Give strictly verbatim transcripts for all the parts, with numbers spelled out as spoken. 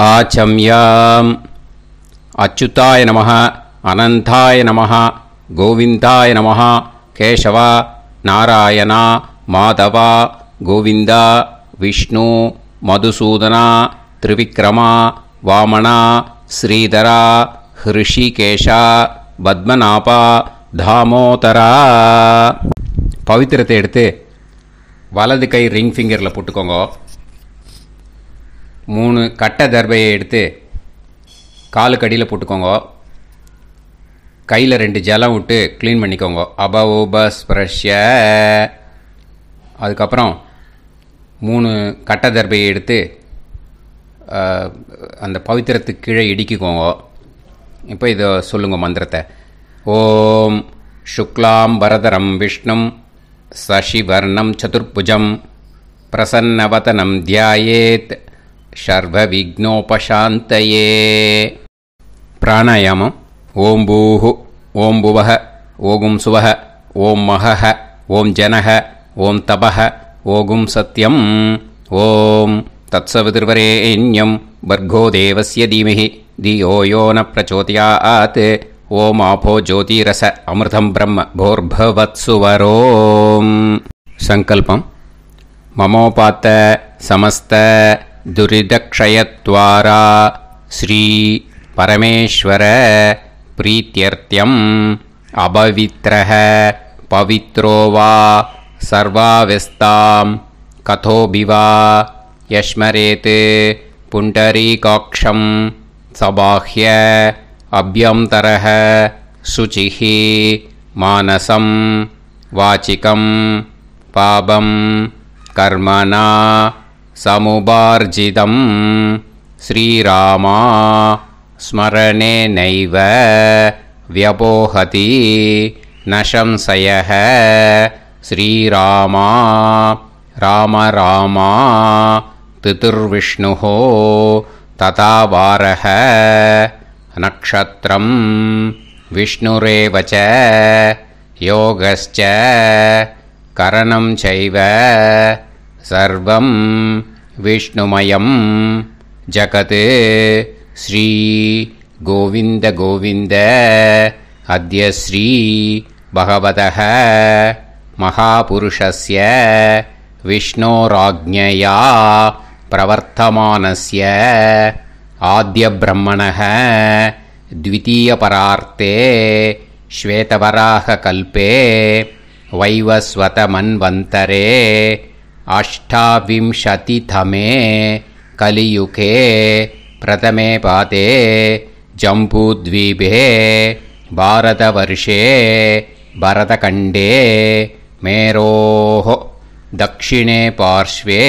आचम्याम् अच्युताय नमः अनंताय नमः गोविंदाय नमः केशव नारायण माधव गोविंद विष्णु मधुसूदन त्रिविक्रम वामन श्रीधर ऋषिकेश पद्मनाभ दामोदर पवित्रते एडुत्तु वलदु कई रिंग फिंगरल पोट्टुकोंगा मूणु कट्ट दर्बैय एडुत्तु कालु कडियिल पोट्टुकोंगा कैयिल रेंडु जलं विट्टु क्लीन पण्णिकोंगा अबओबस्पर्श्य अदुक्कु अप्पुறம் மூணு கட்ட தர்பையை எடுத்து அந்த பவித்திரத்துக்கு கீழே இடிக்குங்க. இப்போ இதை சொல்லுங்க மந்திரத்தை. ஓம் சுக்லாம் வரதரம் விஷ்ணும் சசிவர்ணம் சதுர்புஜம் பிரசன்னவதனம் தியாயேத் சர்வ விக்னோபசாந்தயே. பிராணாயாமம். ஓம் பூஹு ஓம் புவஹ ஓகும் சுவஹ ஓம் மஹஹ ஓம் ஜனஹ ஓம் தபஹ ओगुं सत्यं ओम तत्सवितुर्वरेण्यं भर्गो देवस्य धीमहि धियो यो न प्रचोदयात् ओम आपो ज्योतिरस अमृतं ब्रह्म भोर्भवत्सुवरोम. संकल्पं ममोपात समस्त दुरिदक्षयत्वारा श्री परमेश्वर प्रीत्यर्थ्यं अभवित्रः पवित्रो वा सर्वावेस्तां कथोभिवा यश्मरेते पुण्डरीकाक्षं सबाह्य अभ्यन्तरः शुचिः मानसं वाचिकं पापं कर्मणा समुबार्जितं श्रीरामा स्मरणेनैव व्यपोहति न संशयः श्रीरामा राम रामा तितिर्विष्णुः तथा वारः नक्षत्रं विष्णुरेव च योगश्च करणं चैव सर्वं विष्णुमयं जगत् श्री गोविंद गोविंद अद्य श्री भगवतः महापुरुषस्य विष्णोराज्ञया प्रवर्तमानस्य आद्यब्रह्मणः द्वितीयपरार्ते श्वेतवराहकल्पे वैवस्वतमन्वन्तरे अष्टाविंशतितमे कलियुगे प्रथमे पादे जम्बूद्वीपे भारतवर्षे भरतखण्डे मेरोः दक्षिणे पार्श्वे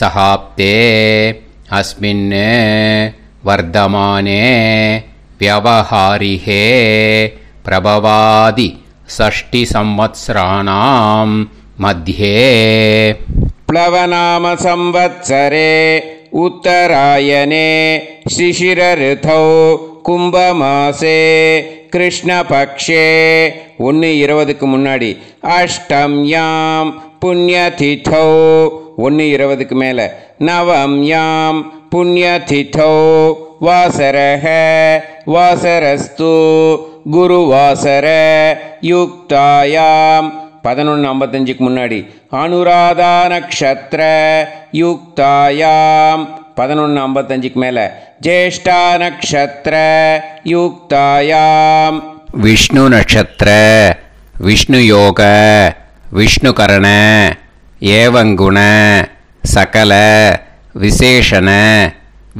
सहाप्ते अस्मिन् वर्धमाने व्यवहारिहे प्रभवादि षष्टि संवत्सराणां मध्ये प्लवनाम संवत्सरे उत्तरायणे शिशिर ऋतौ कुंभमासे कृष्णपक्षे ஒன்று இருபதுக்கு முன்னாடி அஷ்டம்யாம் புண்ணியதிதோ ஒன்று இருபதுக்கு மேலே நவம்யாம் புண்ணியதிதோ வாசரஹ வாசரஸ்து குருவாசர யுக்தாயாம் பதினொன்று ஐம்பத்தஞ்சுக்கு முன்னாடி அனுராதா நக்ஷத்திர யுக்தாயாம் பதினொன்று ஐம்பத்தஞ்சுக்கு மேலே ஜேஷ்டா நக்ஷத்திர யுக்தாயாம் विष्णु नक्षत्र विष्णु योग विष्णु करण एवं गुण सकल विशेषण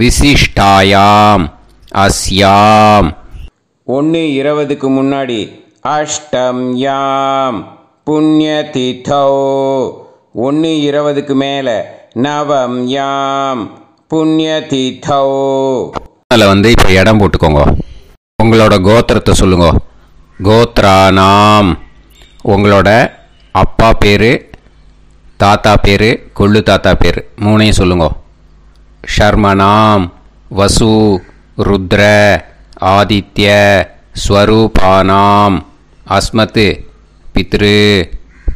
विशिष्टायाम अस्याम ஒன்று இருபதுக்கு முன்னாடி அஷ்டம்யாம் புண்ணியதிதோ ஒன்று இருபதுக்கு மேலே நவம்யாம் புண்ணியதிதோ. அதில் வந்து இப்போ இடம் போட்டுக்கோங்க. உங்களோட கோத்திரத்தை சொல்லுங்க. கோத்ரானாம் உங்களோட அப்பா பேர் தாத்தா பேர் கொள்ளு தாத்தா பேர் மூணையும் சொல்லுங்க. ஷர்மனாம் வசு ருத்ர ஆதித்ய ஸ்வரூபானாம் அஸ்மத் பித்ரு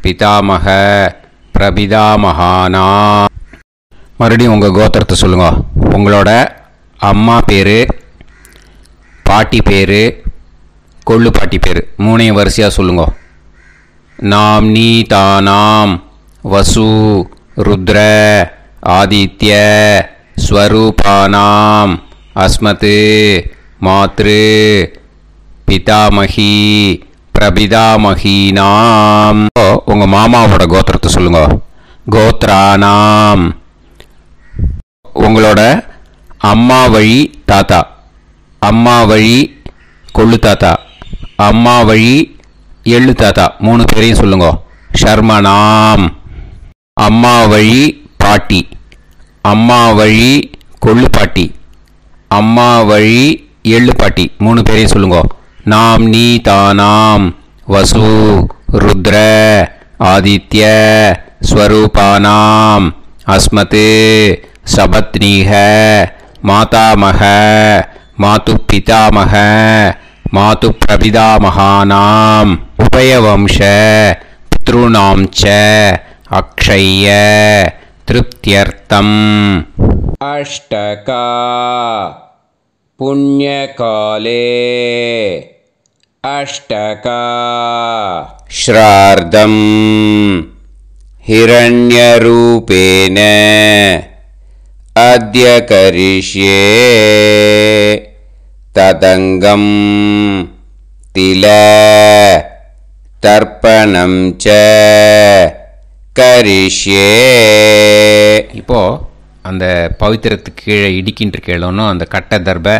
பிதாமக பிரபிதாமகானாம். மறுபடியும் உங்கள் கோத்திரத்தை சொல்லுங்க. உங்களோட अम्मा पेर पाटी पेर कोल्लुपाटी पेर मूणे वरसिया सोलुंगो नाम नी तानाम वसु रुद्र आदित्य स्वरूपानाम अस्मते मातृ पितामही प्रभिदामहीनाम उंगा मामावोड गोत्रत्तु सोलुंगो गोत्रानाम उंगलोड अम्मा वळि ताता अम्मा वळि कोल्लु ताता अम्मा वळि एल्लु ताता मूणु पेरैयुम सोलुंगो शर्मनाम अम्मा वळि पाटी अम्मा वळि कोल्लु पाटी अम्मा वळि एल्लु पाटी मूणु पेरैयुम सोलुंगो नाम नी तानाम वसु रुद्र आदित्य स्वरूपानाम अस्मते सबत्नीह मातामह मातु पितामह मातु प्रभिदामहानाम उभयवंश पितृणाम च अक्षय्य तृप्त्यर्थम अष्टका पुण्यकाले अष्टका श्रार्धं हिरण्यरूपेण अद्य करिष्ये तदंगं तिल तर्पणं च करिष्ये इपो அந்த பவித்திரத்துக்கு கீழே இடிக்கின்ற கேளோன்னு அந்த கட்டை தர்பை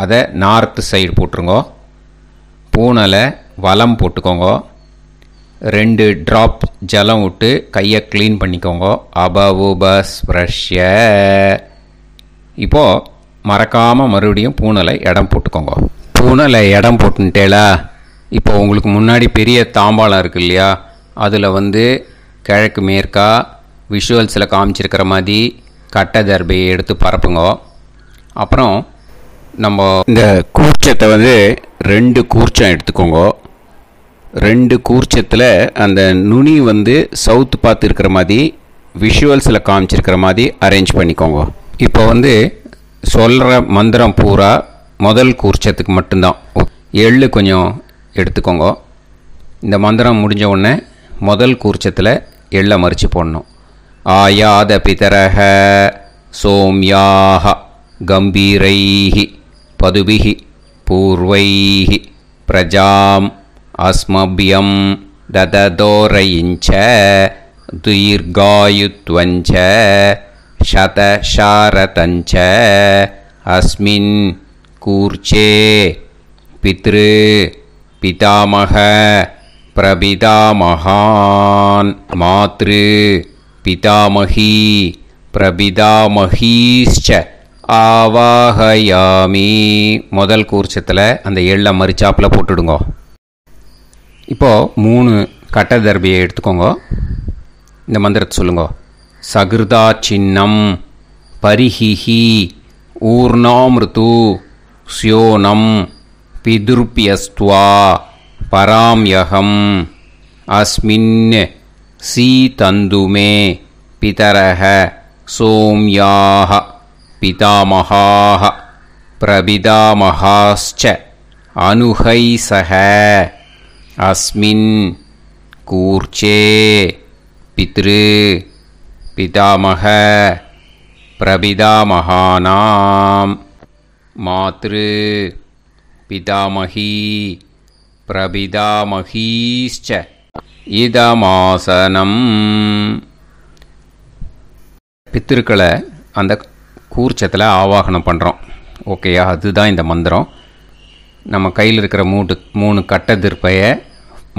அதை நார்த்து சைடு போட்டுருங்கோ. பூனலை வலம் போட்டுக்கோங்க. ரெண்டு ட்ராப் ஜலம் விட்டு கையை க்ளீன் பண்ணிக்கோங்க. அபவுபஸ் ப்ரஷ்ய இப்போது மறக்காமல் மறுபடியும் பூனலை இடம் போட்டுக்கோங்க. பூனலை இடம் போட்டுட்டேலா இப்போ உங்களுக்கு முன்னாடி பெரிய தாம்பாளம் இருக்குது இல்லையா, அதில் வந்து கிழக்கு மேற்கா விஷுவல்ஸில் காமிச்சிருக்கிற மாதிரி கட்டை தர்பையை எடுத்து பரப்புங்க. அப்புறம் நம்ம இந்த கூர்ச்சத்தை வந்து ரெண்டு கூர்ச்சம் எடுத்துக்கோங்க. ரெண்டு கூர்ச்சத்தில் அந்த நுனி வந்து சவுத்து பார்த்து இருக்கிற மாதிரி விஷுவல்ஸில் காமிச்சிருக்கிற மாதிரி அரேஞ்ச் பண்ணிக்கோங்க. இப்போ வந்து சொல்கிற மந்திரம் பூரா முதல் கூர்ச்சத்துக்கு மட்டும்தான். எள்ளு கொஞ்சம் எடுத்துக்கோங்க. இந்த மந்திரம் முடிஞ்ச உடனே முதல் கூர்ச்சத்தில் எள்ளை மறித்து போடணும். आयाद पितरः सोम्याः गंभीरैः पदुभिः पूर्वैः प्रजाम् अस्मभ्यं दददोरयिञ्च दीर्घायुत्वञ्च शतशारतञ्च अस्मिन् कूर्चे पितृ पितामह प्रभिदामहान् मातृ पितामही प्रभिदामहीश्च आवाहयामि முதல் கூர்ச்சத்தில் அந்த எள்ளை மரிச்சாப்பில் போட்டுடுங்க. இப்போது மூணு கட்ட தர்பியை எடுத்துக்கோங்க. இந்த மந்திரத்தை சொல்லுங்க. சகிருதா சின்னம் பரிஹிஹி ஊர்ணாமிருது ஸ்யோனம் பிதுர்பியஸ்துவா பராம்யகம் அஸ்மின் सीतंदुमे पितरः सोम्याः पितामहाः प्रभिदामहाश्च अनुहै सह अस्मिन् कूर्चे पितृ पितामह प्रभिदामहानां मातृ पितामही प्रभिदामहीश्च இதமாசனம் பித்திருக்களை அந்த கூர்ச்சத்தில் ஆவாகனம் பண்ணுறோம். ஓகேயா, அதுதான் இந்த மந்திரம். நம்ம கையில் இருக்கிற மூணு மூணு கட்ட திருப்பையை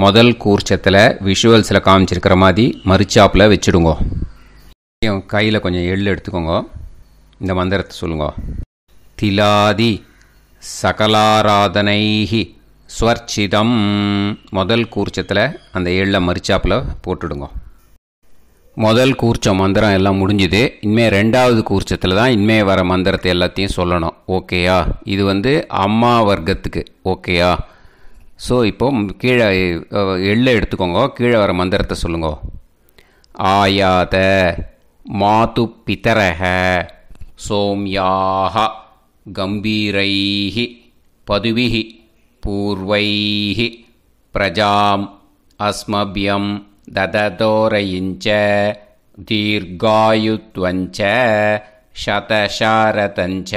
முதல் கூர்ச்சத்தில் விஷுவல்ஸில் காமிச்சிருக்கிற மாதிரி மரிச்சாப்பில் வச்சுடுங்க. கையில் கொஞ்சம் எள்ளு எடுத்துக்கோங்க. இந்த மந்திரத்தை சொல்லுங்க. திலாதி சகலாராதனைஹி ஸ்வர்ச்சிதம் முதல் கூர்ச்சத்தில் அந்த ஏழில் மரிச்சாப்பில் போட்டுடுங்க. முதல் கூர்ச்சம் மந்திரம் எல்லாம் முடிஞ்சுது. இனிமேல் ரெண்டாவது கூர்ச்சத்தில் தான் இனிமேல் வர மந்திரத்தை எல்லாத்தையும் சொல்லணும். ஓகேயா, இது வந்து அம்மா வர்க்கத்துக்கு. ஓகேயா, ஸோ இப்போது கீழே எள்ளை எடுத்துக்கோங்க. கீழே வர மந்திரத்தை சொல்லுங்க. ஆயாத மாது பிதரக சோம்யாக गंभीरैः पदुभिः पूर्वैः प्रजाम् अस्मभ्यं ददतोरयिञ्च दीर्घायुत्वञ्च शतशारतञ्च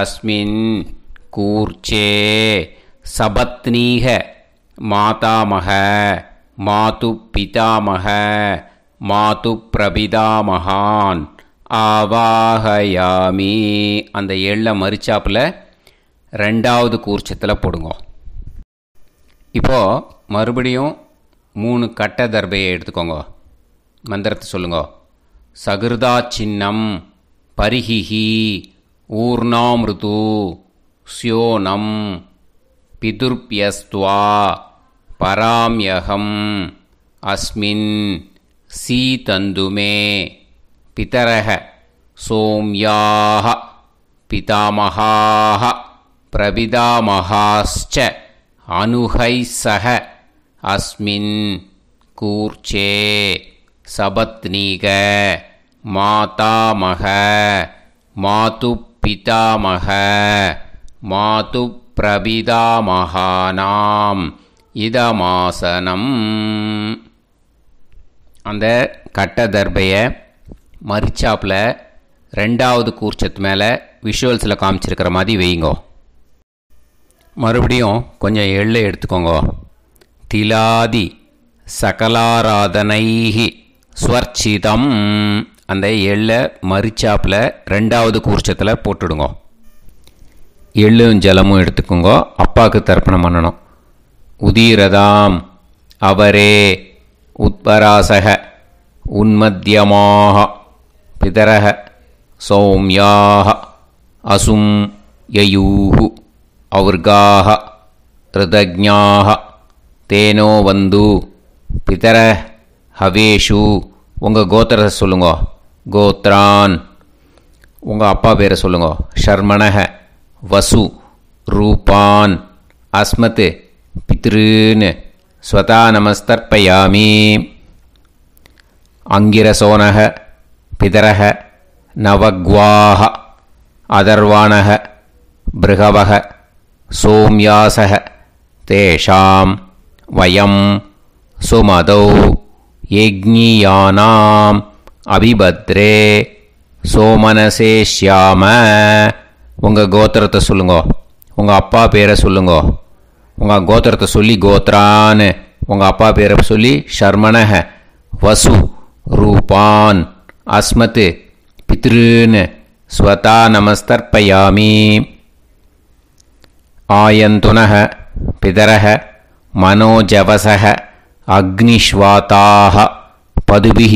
अस्मिन् कूर्चे सबत्नीह मातामह मातुपितामह मातुप्रपितामहान् आवाहयामि அந்த ஏழு மரிச்சாப்புல ரெண்டாவது கூர்ச்சத்தில் போடுங்க. இப்போது மறுபடியும் மூணு கட்ட தர்பையை எடுத்துக்கோங்க. மந்திரத்தை சொல்லுங்க. சகிருதா சின்னம் பரிஹிஹி ஊர்ணாமிருது ஸ்யோனம் பிதுர்ப்யஸ்துவா பராம்யகம் அஸ்மின் சீதந்துமே पितरः सोम्याः पितामहाः प्रपितामहाश्च अनुहैस्सह अस्मिन् कूर्चे सबत्नीक मातामह मातुपितामह मातुप्रपितामहानाम् इदमासनम्. அந்த கட்ட தர்பையை மரிச்சாப்பில் ரெண்டாவது கூர்ச்சத்து மேலே விஷுவல்ஸில் காமிச்சிருக்கிற மாதிரி வைங்கோ. மறுபடியும் கொஞ்சம் எள்ளை எடுத்துக்கோங்க. திலாதி சகலாராதனை ஸ்வர்ச்சிதம் அந்த எள்ளை மரிச்சாப்பில் ரெண்டாவது கூர்ச்சத்தில் போட்டுடுங்க. எள்ளும் ஜலமும் எடுத்துக்கோங்க. அப்பாவுக்கு தர்ப்பணம் பண்ணணும். உதீரதாம் அவரே உத்பராசக உன்மத்யமாக पितरः सौम्याः असुं ययूः और्गाः ऋतज्ञाः तेनो वंदु पितरः हवेषु उंगा गोत्र सोल्लुंगा गोत्रान् उंगा अप्पा पेर सोल्लुंगा शर्मणः वसु रूपान् अस्मत् पितृन् स्वता नमस्तर्पयामि. अंगिरसोनः पितरः नवग्वाः अदर्वाणः बृहवः सोम्यासः तेषां वयं सुमदौ यज्ञीयानाम् अभिभद्रे सोमनसे श्याम. उंगा गोत्रत्तै सोल्लुंगो. उंगा अप्पा पेर सोल्लुंगो. उंगा गोत्रत्तै सोल्लि गोत्रान् उंगा अप्पा पेर सोल्लि शर्मणः वसु रूपान् अस्मत् पितृन् स्वता नमस्तर्पयामि. आयन्तुनः पितरः मनोजवसः अग्निश्वाताः पदुभिः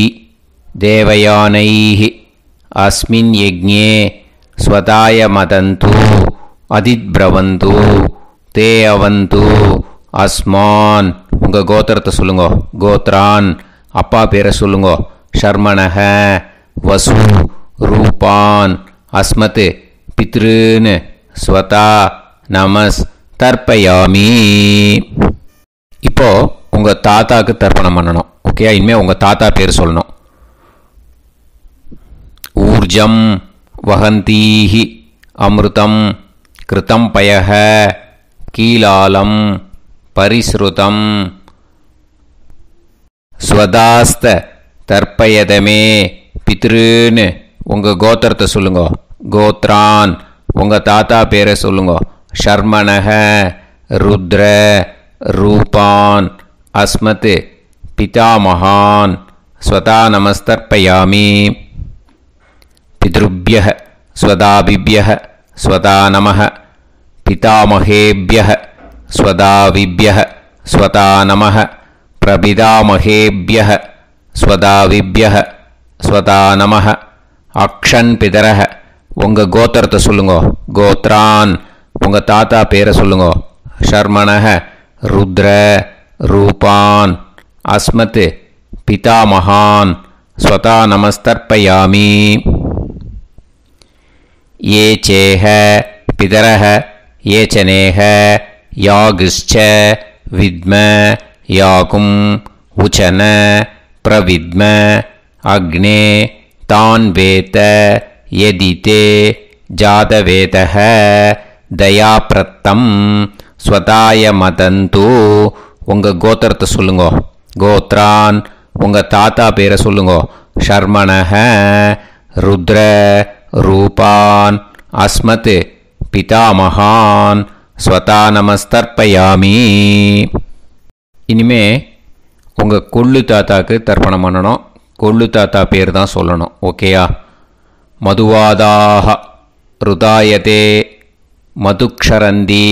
देवयानैः अस्मिन् यज्ञे स्वताय मदन्तु अधिद्ब्रवन्तु ते अवन्तु अस्मान् उंगा गोत्रत्तै सोल्लुंगो गोत्रान् अप्पा पेर सोल्लुंगो शर्मणः वसु रूपान् अस्मत् पितृन् स्वता नमस्तर्पयामि. இப்போ உங்க தாத்தாக்கு தர்ப்பணம் பண்ணணும். ஓகே, இனிமே உங்க தாத்தா பேர் சொல்லணும். ஊர்ஜம் வஹந்தீஹி அமிர்தம் கிருதம் பயஹ கீலாலம் பரிஸ்ருதம் ஸ்வதாஸ்த தர்ப்பயதமே பித்ருன்னு உங்கள் கோத்திரத்தை சொல்லுங்கோ கோத்ரான் உங்கள் தாத்தா பேரை சொல்லுங்கோ ஷர்மணக ருத்ர ரூபான் அஸ்மத் பிதாமகான் ஸ்வதா நமஸ்தர்ப்பயாமி. பித்ருப்ய ஸ்வதாபிபிய ஸ்வதா நம பிதாமகேபிய ஸ்வதாபிபிய ஸ்வதா நம பிரபிதாமகேபிய स्वदाविभ्यः स्वता नमः. अक्षन् पितरः उंगा गोत्रत्तै सोल्लुंगो गोत्रान् उंगा ताता पेर सोल्लुंगो शर्मणः रुद्र रूपान् अस्मत् पितामहान् स्वता नमस्तर्पयामि. ये चेह पितरः ये च नेह यागिश्च विद्म याकुं उचन प्रविद्म अग्ने तान् वेत यदिते जातवेतः दयाप्रत्तम् स्वताय मतंतु उंग गोत्रत्तु सोल्लुंगो गोत्रान उंग ताता पेरे सोल्लुंगो शर्मणः रुद्र रूपान अस्मत् पितामहान स्वता नमस्तर्पयामि। इनिमे उंग कोल्लु ताताक्कु तर्पणम पण्णणुम। कोल्लु ताता पेर तान सोल्लणुम ओकेया। मधुवादाः रुदायते मधुक्षरन्ति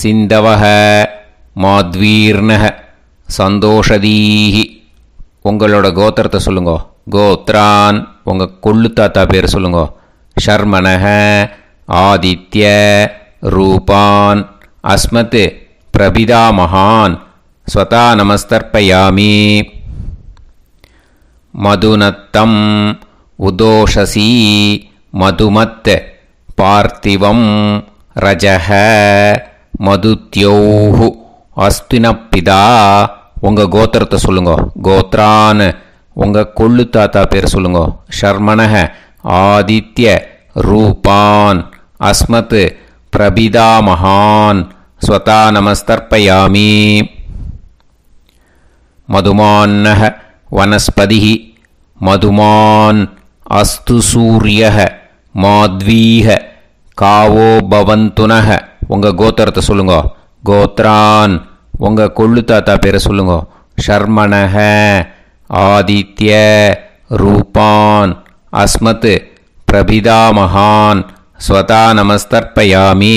सिंधवः माद्वीर्णः संदोषदीः। उंगलोड गोत्रत्तु सोल्लुंगो गोत्रान उंग कोल्लु ताता पेर सोल्लुंगो शर्मणः आदित्य रूपान अस्मत् प्रपितामहान् स्वता नमस्तर्पयामि। मधुनत्तम् उदोषसी मधुमत् पार्थिवं रजः मधुत्योः अस्तिनपिदा। उंग गोत्रत्तु सोल्लुंगो गोत्रान उंग कोल्लु ताता पेर सोल्लुंगो शर्मणः आदित्य रूपान अस्मत् प्रपितामहान् स्वता नमस्तर्पयामि। मधुमान्नः वनस्पतिः मधुमान् अस्तु सूर्यः माद्वीः कावो भवन्तुनः। उंग गोत्रत्तु सोल्लुंगो गोत्रान् उंग कोल्लु ताता पेर सोल्लुंगो शर्मणः आदित्य रूपान अस्मत् प्रपितामहान् स्वता नमस्तर्पयामि।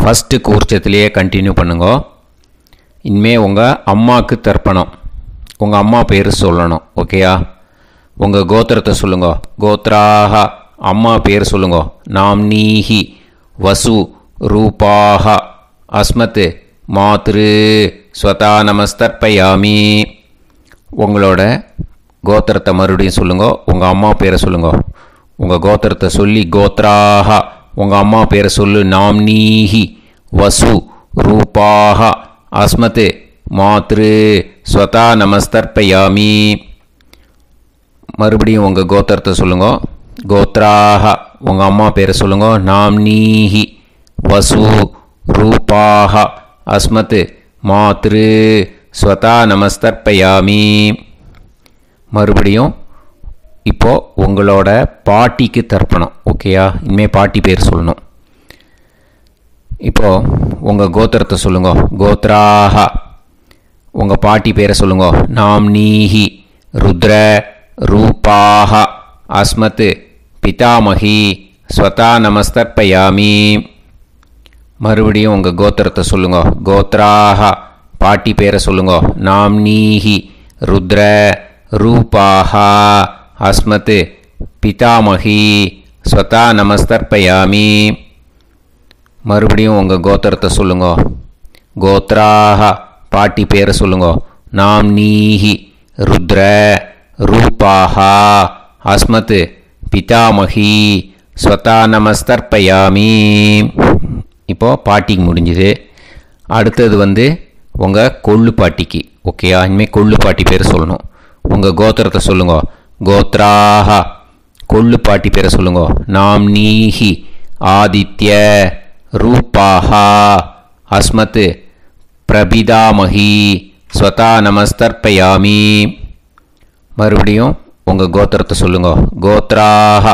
फर्स्ट कूर्चत्तिलेये कंटिन्यू पण्णुंगो। इनमें उंगा अम्माक्कु तर्पणम उंगा अम्मा पेर सोल्लणुम ओकेया। उंगा गोत्रत्तु सोल्लुंगो गोत्राः अम्मा पेर सोल्लुंगो नाम्नीहि वसु रूपाः अस्मत् मातृ स्वता नमस्तर्पयामि। उंगलोड गोत्रत्तै मरुबडियुम सोल्लुंगो उंगा अम्मा पेर सोल्लुंगो उंगा गोत्रत्तै सोल्लि गोत्राः उंगा अम्मा पेर सोल्लु नाम्नीहि वसु रूपाः अस्मत् मातृ स्वता नमस्तर्पयामि। मरुबडियुम उंगा गोत्रत्तै सोल्लुंगो गोत्राः उंगा अम्मा पेर सोल्लुंगो नाम्नीहि वसु रूपाः अस्मत् मातृ स्वता नमस्तर्पयामि। மறுபடியும் இப்போ உங்களோட பாட்டிக்கு தர்ப்பணம் ஓகேயா। இனிமேல் பாட்டி பேர் சொல்லணும்। இப்போ உங்கள் கோத்திரத்தை சொல்லுங்க கோத்ராஹா உங்கள் பாட்டி பேரை சொல்லுங்க நாம்னீஹி ருத்ர ரூபாஹா அஸ்மத் பிதாமஹி ஸ்வதா நமஸ்தர்பயாமி। மறுபடியும் உங்கள் கோத்திரத்தை சொல்லுங்க கோத்ராஹா பாட்டி பேரை சொல்லுங்க நாம்னீஹி ருத்ர रूपाहा अस्मते पितामही स्वता नमस्तर्पयामि। मरुबडियुम उंगा गोत्रत्तै सोल्लुंगो गोत्राहा पाटी पेर सोल्लुंगो नाम्नीहि रुद्र रूपाहा अस्मते पितामही स्वता नमस्तर्पयामि। இப்போ பாட்டிக்கு முடிஞ்சது। அடுத்து வந்து உங்க கொள்ளு பாட்டிக்கு ஓகேயா। இனிமே கொள்ளு பாட்டி பேர் சொல்லணும்। उंग गोत्रत्तै सोल्लुंगो गोत्राः कोल्लु पाटी पेर सोल्लुंगो नाम्नीहि आदित्य रूपाः अस्मत् प्रपितामही स्वता नमस्तर्पयामि। मरुबडियुम उंग गोत्रत्तै सोल्लुंगो गोत्राः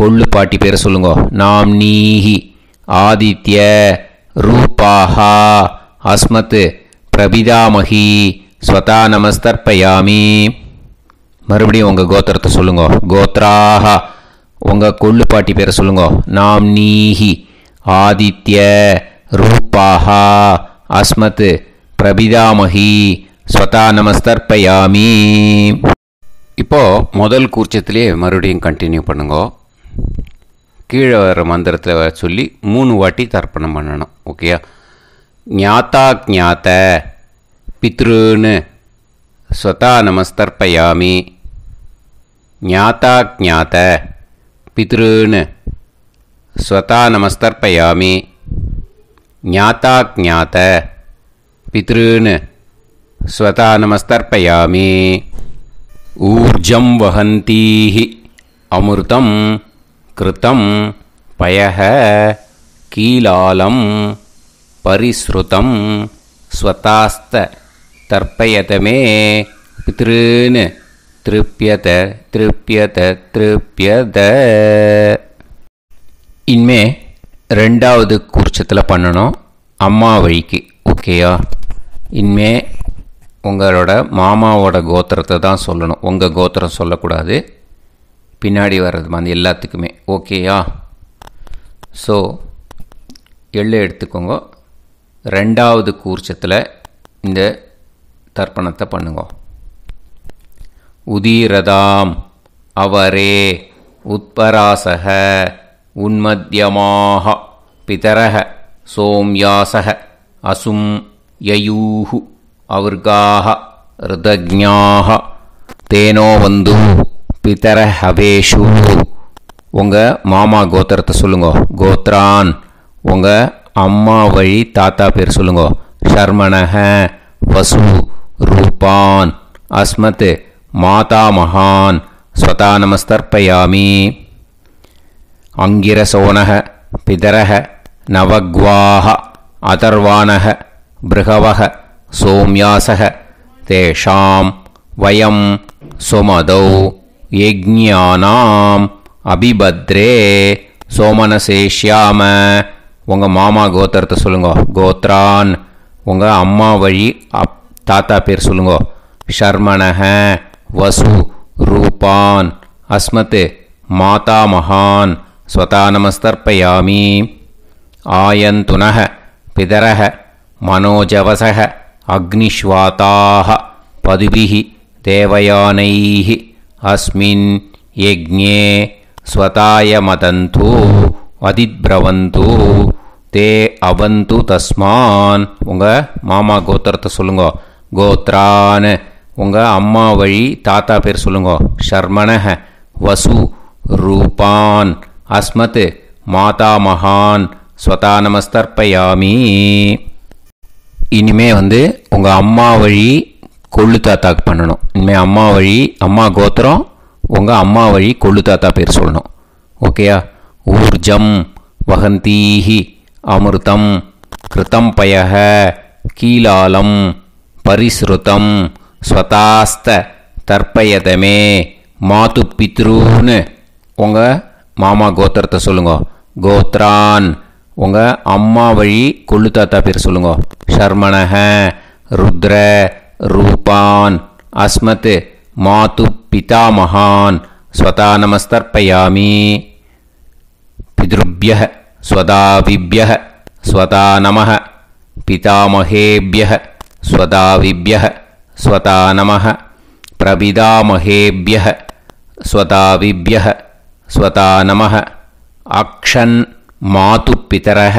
कोल्लु पाटी पेर सोल्लुंगो नाम्नीहि आदित्य रूपाः अस्मत् प्रपितामही स्वता नमस्तर्पयामि। मरुबडियुम उंगा गोत्रत्तै सोल्लुंगो गोत्राः उंगा कोल्लु पाटी पेर सोल्लुंगो नाम्नीहि आदित्य रूपाः अस्मत् प्रपितामही स्वता नमस्तर्पयामि। இப்போ முதல் கூர்ச்சத்திலே மறுபடியும் கண்டினியூ பண்ணுங்க। கீழே வர மந்திரத்தை சொல்லி மூணு வாட்டி தர்ப்பணம் பண்ணணும் ஓகேயா। ஞாதா ஞாத पितृन् स्वता नमस्तर्पयामि। ज्ञाता ज्ञात पितृन् स्वता नमस्तर्पयामि। ज्ञाता ज्ञात पितृन् स्वता नमस्तर्पयामि। ऊर्जं वहन्तीः अमृतं कृतं पयः कीलालं परिश्रुतं स्वतास्त तर्पयत मे पितृन तृप्यत तृप्यत तृप्यत। इनमें रेंडावद कूर्चत्तल पन्नणुम अम्मा वैक्कु ओकेया। इनमें उंगलोड मामावोड गोत्रत्तै तान सोल्लणुम, उंग गोत्रम सोल्लकूडादु, पिनाडी वर्रदु मांदि एल्लात्तुक्कुमे ओकेया। सो एल्ला एडुत्तुकोंग, रेंडावद कूर्चत्तल इंद तर्पणत्तै पन्नुंग। उदीरदाम अवरे उत्परासह उन्मध्यमाह पितरह सोम्यासह असुम ययूह अवर्गाह ऋतज्ञाह तेनो वंदु पितरह हवेशु। उंगा मामा गोत्रत्तै सोल्लुंगो, गोत्रान उंगा अम्मा वळि ताता पेर सोल्लुंगो। शर्मणह वसु रूपान अस्मत् माता महान स्वता नमस्तर्पयामि। अंगिरसोनः पितरः नवग्वाः अतर्वाणः बृहवः सोम्यासः तेषां वयं सोमदौ यज्ञानां अभिभद्रे सोमनसेष्याम। उंग मामा गोत्रत्तै सोल्लुंगो, गोत्रान उंग अम्मा वळि ताता पेर सोल्लुंगो। शर्मणः वसु रूपान् अस्मत् माता महान् स्वता नमस्तर्पयामि। आयन्तुनः पितरः मनोजवसः अग्निश्वाताः पदुभिः देवयानैः अस्मिन् यज्ञे स्वताय मदन्तु अदिद्ब्रवन्तु ते अवन्तु तस्मान्। उंग मामा गोत्रत्तै सोल्लुंगो, गोत्रान उंगा अम्मा वळि ताता पेर सोल्लुंगो। शर्मणः वसु रूपान अस्मत् माता महान स्वता नमस्तर्पयामि। इनिमे वंदु उंगा अम्मा वळि कोल्लु ताताक्कु पन्नणुम। इनिमे अम्मा वळि अम्मा गोत्रम उंगा अम्मा वळि कोल्लु ताता पेर सोल्लणुम ओकेया। ऊर्जं वहन्तीहि अमृतं कृतं पयः कीलालं परिश्रुतं स्वतास्त तर्पयत मे मातु पितृन। उंग मामा गोत्रत्तै सोल्लुंगो, गोत्रान उंग अम्मा वळि कोल्लु ताता पेर सोल्लुंगो। शर्मणः रुद्र रूपान अस्मत् मातु पिता महान स्वता नमस्तर्पयामि। पितृभ्यः स्वदाविभ्यः स्वता नमः पितामहेभ्यः स्वदाविभ्यः स्वता नमः प्रपितामहेभ्यः स्वदाविभ्यः स्वता नमः। अक्षन् मातु पितरः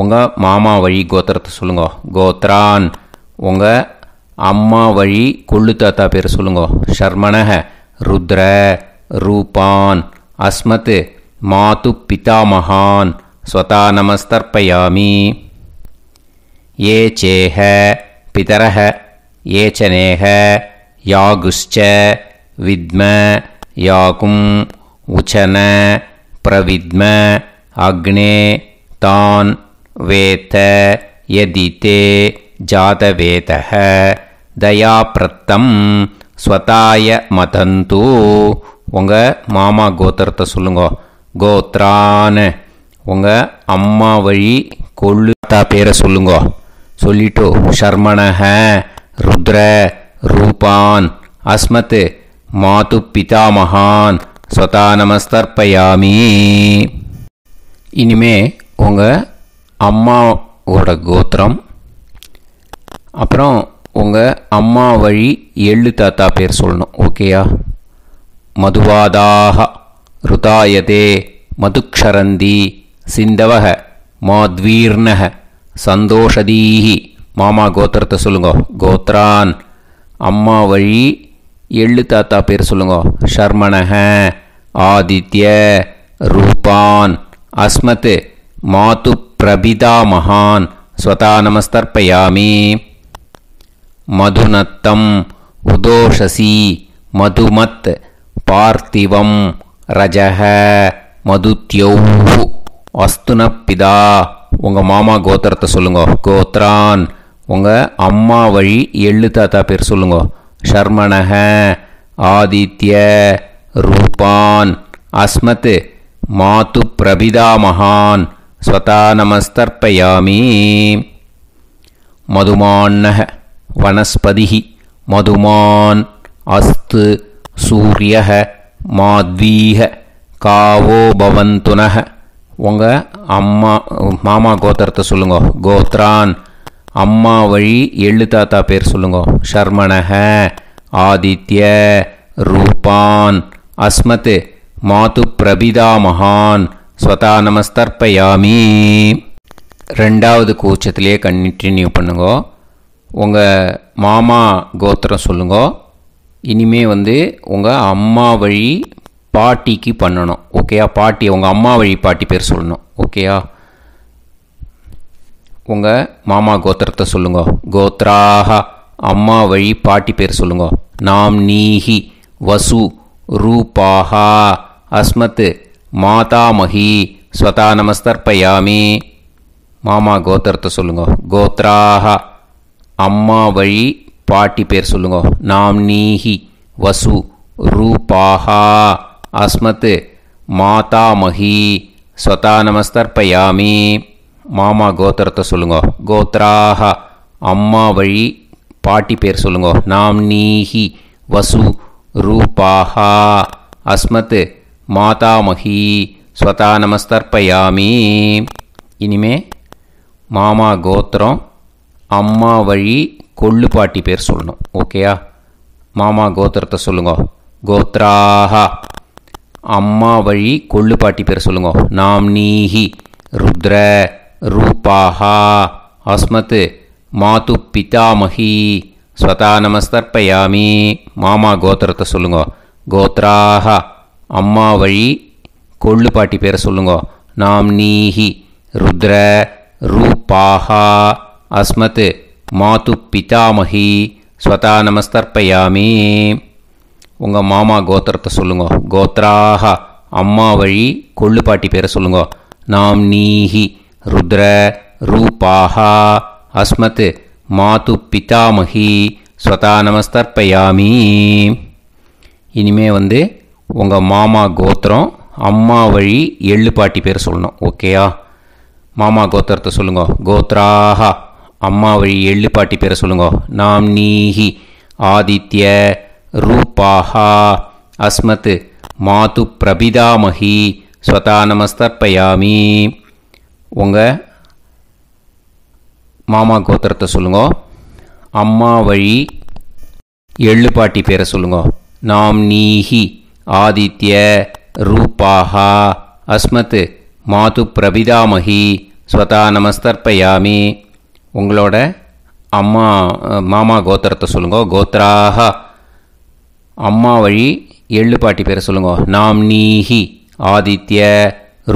उंगा मामा वळि गोत्रत्तै सोल्लुंगो, गोत्रान उंगा अम्मा वळि कोल्लु ताता पेर सोल्लुंगो। शर्मणः रुद्र रूपान् अस्मत् मातु पितामहान् स्वता नमस्तर्पयामि। ये चेह पितरः ये चनेह यागुश्च विद्म याकुं उचन प्रविद्म अग्ने तान् वेत यदिते जातवेतः दयाप्रत्तं स्वताय मतन्तु। उंग मामा गोत्रत्तै सोल्लुंगो, गोत्रान उंग अम्मा वळि कोल्लु ताता पेर सोल्लुंगो। सोल्लिट्टु शर्मणः रुद्र रूपान अस्मत् मातु पिता महान स्वता नमस्तर्पयामि। इनिमे उंग अम्मा ओड गोत्रम अप्पुरम उंग अम्मा वळि एल्लु ताता पेर सोल्लणुम ओकेया। मधुवादाः ऋतायते मधुक्षरन्ति सिंधवः माद्वीर्णः संदोषदीः। मामा गोत्रत्तै सोल्लुंगो, गोत्रान अम्मा वळि एल्लु ताता पेर सोल्लुंगो। शर्मणः आदित्य रूपान अस्मत् मातु प्रपिता महान स्वता नमस्तर्पयामि। मधुनत्तं उदोषसि मधुमत् पार्थिवं रजः மதுத்யோ அஸ்துன பிதா, உங்கள் மாமா கோத்திரத்தை சொல்லுங்க. கோத்ரான், உங்கள் அம்மா வழி எள்ளு தாத்தா பேர் சொல்லுங்க. ஷர்மணக ஆதித்ய ரூபான் அஸ்மத் மாத்து பிரபிதா மகான் ஸ்வதா நமஸ்தர்ப்பயாமி. மதுமான்னக வனஸ்பதிஹி மதுமான் அஸ்து சூரியஹ மாத்வீஹ காவோ பவந்துனஹ. உங்கள் அம்மா மாமா கோத்திரத்தை சொல்லுங்க. கோத்ரான், அம்மா வழி எள்ளு தாத்தா பேர் சொல்லுங்க. ஷர்மணக ஆதித்ய ரூபான் அஸ்மத் மாது பிரபிதா மகான் ஸ்வதா நமஸ்தர்ப்பயாமி. ரெண்டாவது கூச்சத்திலே கண்டினியூ பண்ணுங்க. உங்கள் மாமா கோத்திரம் சொல்லுங்க. இனிமே வந்து உங்கள் அம்மா வழி பாட்டிக்கு பண்ணணும். ஓகேயா? பாட்டி, உங்கள் அம்மா வழி பாட்டி பேர் சொல்லணும். ஓகேயா? உங்கள் மாமா கோத்திரத்தை சொல்லுங்க. கோத்ராக, அம்மா வழி பாட்டி பேர் சொல்லுங்க. நாம் நீஹி வசு ரூபாஹா அஸ்மத் மாதாமஹி ஸ்வதா நமஸ்தர்ப்பயாமி. மாமா கோத்திரத்தை சொல்லுங்க. கோத்ராக, அம்மா வழி பாட்டி பேர் சொல்லுங்க. நாம் நீஹி வசு ரூபாஹா அஸ்மத் மாதாமஹி ஸ்வதா நமஸ்தர்ப்பயாமி. மாமா கோத்திரத்தை சொல்லுங்க. கோத்ராஹ, அம்மா வழி பாட்டி பேர் சொல்லுங்க. நாம் நீஹி வசு ரூபாஹா அஸ்மத் மாதாமஹி ஸ்வதா நமஸ்தர்ப்பயாமி. இனிமே மாமா கோத்திரம் அம்மா வழி கொள்ளு பாட்டி பேர் சொல்லணும். ஓகேயா? மாமா கோத்திரத்தை சொல்லுங்க. கோத்ராஹ, அம்மா வழி கொள்ளு பாட்டி பேர் சொல்லுங்க. நாம் நீஹி ருத்ர ரூபாஹா அஸ்மத் மாது பிதாமஹி ஸ்வதா நமஸ்தர்ப்பயாமி. மாமா கோத்திரத்தை சொல்லுங்க. கோத்ராஹ, அம்மா வழி கொள்ளு பாட்டி பேரை சொல்லுங்க. நாம் நீஹி ருத்ர ரூபாஹா அஸ்மத் மாது பிதாமஹி ஸ்வதா நமஸ்தர்ப்பயாமி. உங்கள் மாமா கோத்திரத்தை சொல்லுங்க. கோத்ராஹ, அம்மா வழி கொள்ளு பாட்டி பேரை சொல்லுங்க. நாம் நீஹி ருத்ர ரூபாஹா அஸ்மத் மாது பிதாமஹி ஸ்வதா நமஸ்தர்ப்பயாமி. இனிமே வந்து உங்கள் மாமா கோத்திரம் அம்மா வழி எள்ளு பாட்டி பேர் சொல்லணும். ஓகேயா? மாமா கோத்திரத்தை சொல்லுங்க. கோத்ராஹா, அம்மா வழி எள்ளு பாட்டி பேரை சொல்லுங்க. நாம் நீஹி ஆதித்ய ரூபாஹா அஸ்மத் மாது பிரபிதாமஹி ஸ்வதா நமஸ்தர்ப்பயாமி. உங்கள் மாமா கோத்திரத்தை சொல்லுங்க. அம்மா வழி எள்ளு பாட்டி பேரை சொல்லுங்க. நாம் நீஹி ஆதித்ய ரூபாஹா அஸ்மத் மாது பிரபிதாமஹி ஸ்வதா நமஸ்தர்ப்பயாமி. உங்களோட அம்மா மாமா கோத்திரத்தை சொல்லுங்க. கோத்ராஹ, அம்மா வழி எள்ளு பாட்டி பேரை சொல்லுங்க. நாம் நீஹி ஆதித்ய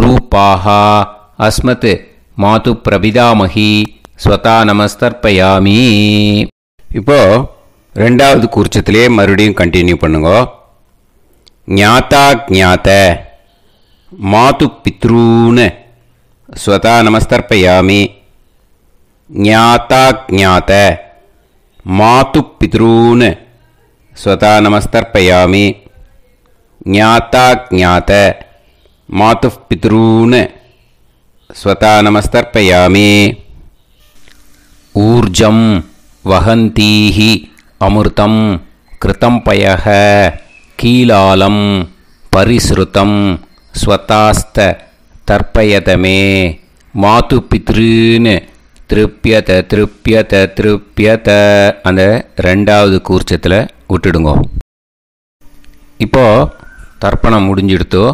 ரூபாஹா அஸ்மத் மாது பிரபிதாமஹி ஸ்வதா நமஸ்தர்ப்பயாமி. இப்போது ரெண்டாவது கூர்ச்சத்திலே மறுபடியும் கண்டினியூ பண்ணுங்க. ஞாத்தா ஜாத்த மாது பித்ரூன் ஸ்வதா நமஸ்தர்ப்பயாமி. ஞாத்தா ஜாத்த மாது பித்ரூன் ஸ்வதா நமஸ்தர்ப்பயாமி. ஞாத்தா ஜாத்த मातु पितॄन् स्वता नमस्तर्पयामि. ऊर्जं वहन्तीः अमृतं कृतं पयः कीलालं परिसृतं स्वतास्त तर्पयत मे. मातु पितॄन् तृप्यत तृप्यत तृप्यत. அந்த இரண்டாவது கூர்ச்சத்துல விட்டுடுங்க. இப்போ தர்ப்பணம் முடிஞ்சிடுத்து.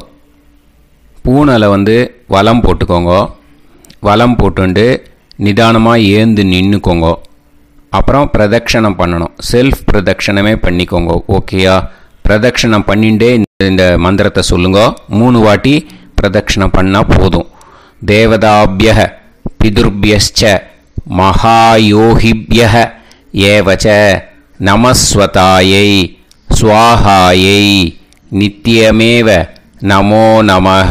பூனலை வந்து வலம் போட்டுக்கோங்க. வலம் போட்டுண்டு நிதானமாக ஏந்து நின்றுக்கோங்க. அப்புறம் பிரதட்சணம் பண்ணணும். செல்ஃப் பிரதட்சணமே பண்ணிக்கோங்க. ஓகேயா? பிரதட்சணம் பண்ணிண்டே இந்த மந்திரத்தை சொல்லுங்க. மூணு வாட்டி பிரதட்சணம் பண்ணால் போதும். தேவதாபிய பிதுர்பியச்ச மகாயோகிபிய ஏவச்ச நமஸ்வதாயை ஸ்வாஹாயை நித்தியமேவ नमो नमः।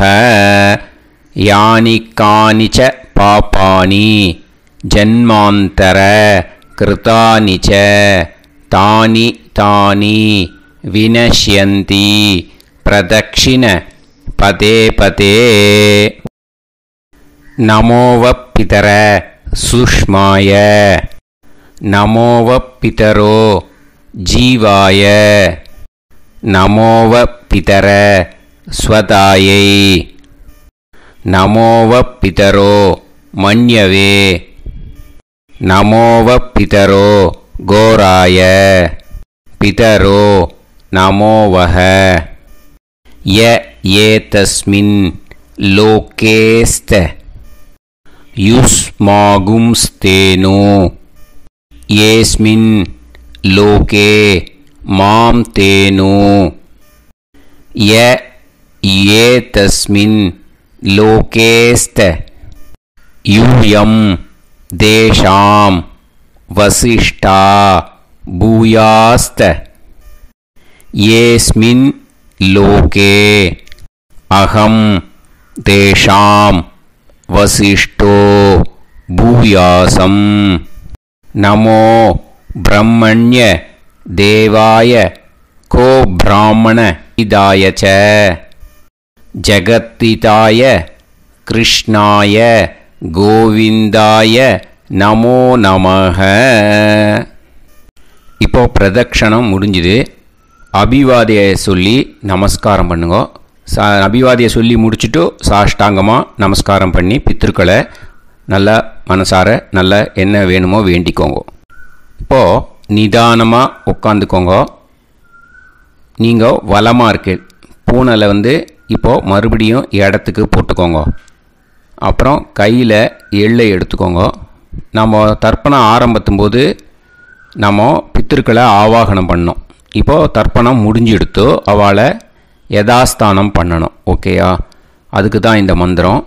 यानि कानि च पापानि जन्मांतर कृतानि च तानि तानि विनश्यन्ति प्रदक्षिण पदे पदे। नमो वपितर सूक्ष्माय नमो वपितरो जीवाय नमो वपितर स्वतायै नमो वपितरो मन्यवे नमो वपितरो गोराय पितरो नमो वह। य एतस्मिन् लोकेस्त युष्मागुंस्तेनो येस्मिन् लोके मां तेनो। य एतस्मिन् लोकेस्त यूयं देशां वसिष्ठा भूयास्त येस्मिन् लोके अहं तेषां वसिष्ठो भूयासं। नमो ब्रह्मण्य देवाय को ब्राह्मण हिताय च जगत्पिताय कृष्णाय गोविंदाय नमो नमः। இப்போ பிரதக்ஷணம் முடிஞ்சுது. அபிவாதியை சொல்லி நமஸ்காரம் பண்ணுங்க. சா அபிவாதியை சொல்லி முடிச்சுட்டு சாஷ்டாங்கமாக நமஸ்காரம் பண்ணி பித்திருக்களை நல்லா மனசார நல்லா என்ன வேணுமோ வேண்டிக்கோங்க. இப்போது நிதானமாக உட்காந்துக்கோங்க. நீங்கள் வலமாக இருக்கு பூனலை வந்து இப்போது மறுபடியும் இடத்துக்கு போட்டுக்கோங்க. அப்புறம் கையில் எள்ளை எடுத்துக்கோங்க. நம்ம தர்ப்பணம் ஆரம்பத்தும் போது நம்ம பித்திருக்களை ஆவாகனம் பண்ணோம். இப்போது தர்ப்பணம் முடிஞ்சு எடுத்து அவளை யதாஸ்தானம் பண்ணணும். ஓகேயா, அதுக்கு தான் இந்த மந்திரம்.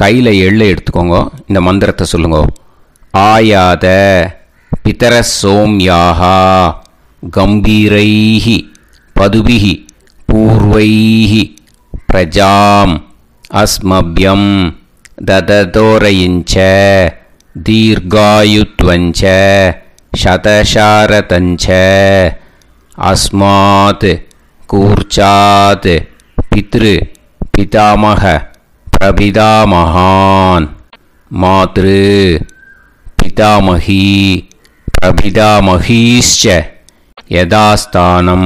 கையில் எள்ளை எடுத்துக்கோங்க. இந்த மந்திரத்தை சொல்லுங்க. ஆயாத பித்தர சோம்யாகா கம்பீரைஹி பதுபிஹி பூர்வைஹி பிரஜாம் அஸ்மபியம் தததோரையின்ச தீர்காயுத்வஞ்ச சதசாரதஞ்ச अस्मात् कूर्चात् पितृ पितामह प्रभिदामहान् मातृ पितामही प्रभिदामहीश्च यदास्थानं